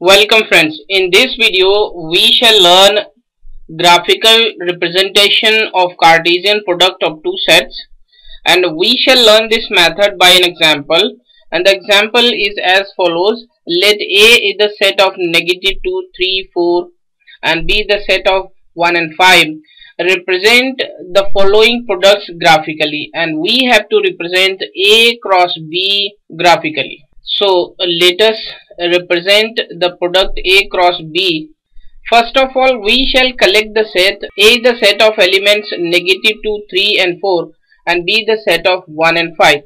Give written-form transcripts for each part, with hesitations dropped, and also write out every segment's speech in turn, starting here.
Welcome friends, in this video we shall learn graphical representation of Cartesian product of two sets, and we shall learn this method by an example, and the example is as follows. Let A is the set of negative 2, 3, 4 and B is the set of 1 and 5. Represent the following products graphically, and we have to represent A cross B graphically. So let us represent the product A cross B. First of all, we shall collect the set. A is the set of elements negative 2, 3 and 4, and B is the set of 1 and 5.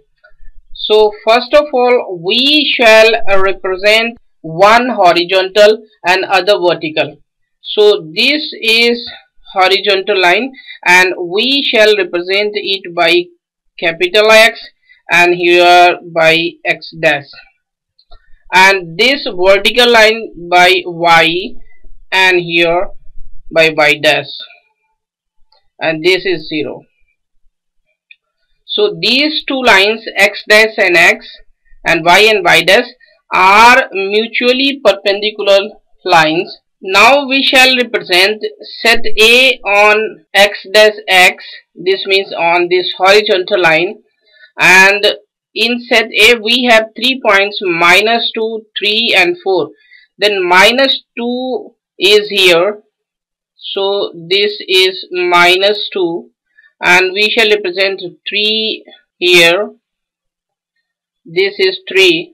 So first of all, we shall represent one horizontal and other vertical. So this is horizontal line, and we shall represent it by capital X and here by X dash. And this vertical line by Y and here by Y dash, and this is 0. So these two lines X dash and X and Y dash are mutually perpendicular lines. Now we shall represent set A on X dash X, this means on this horizontal line, and in set A we have 3 points -2, 3 and 4. Then -2 is here, so this is -2, and we shall represent 3 here. This is 3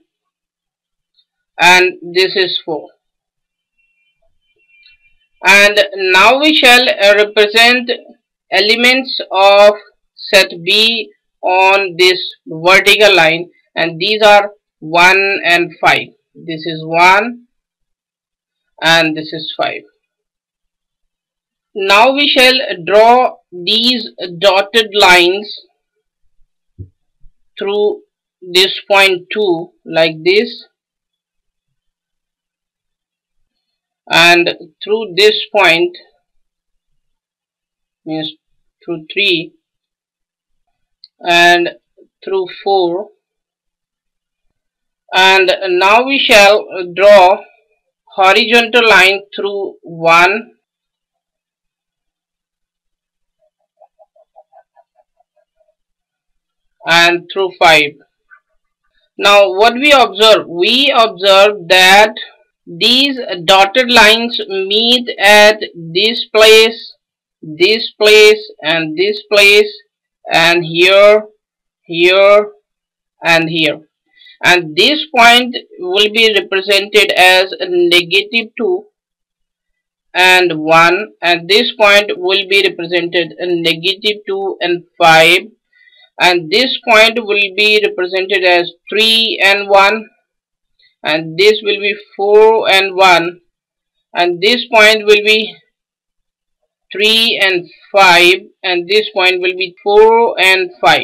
and this is 4. And now we shall represent elements of set B on this vertical line, and these are 1 and 5. This is 1 and this is 5. Now we shall draw these dotted lines through this point 2 like this, and through this point means through 3 and through 4. And now we shall draw horizontal line through 1 and through 5. Now what we observe? We observe that these dotted lines meet at this place and this place, and here, here and here, and this point will be represented as negative 2 and 1, and this point will be represented as negative 2 and 5, and this point will be represented as 3 and 1, and this will be 4 and 1, and this point will be 3 and 5, and this point will be 4 and 5.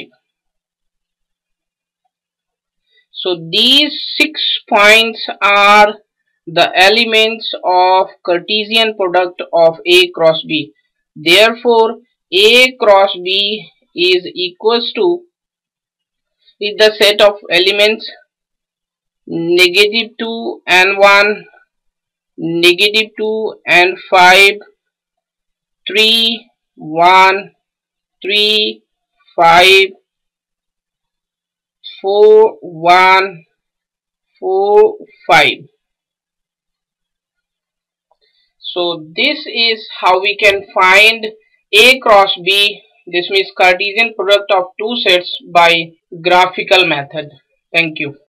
So these 6 points are the elements of Cartesian product of A cross B. Therefore A cross B is equals to the set of elements negative 2 and 1, negative 2 and 5, 3, 1, 3, 5, 4, 1, 4, 5. So this is how we can find A cross B, this means Cartesian product of two sets by graphical method. Thank you.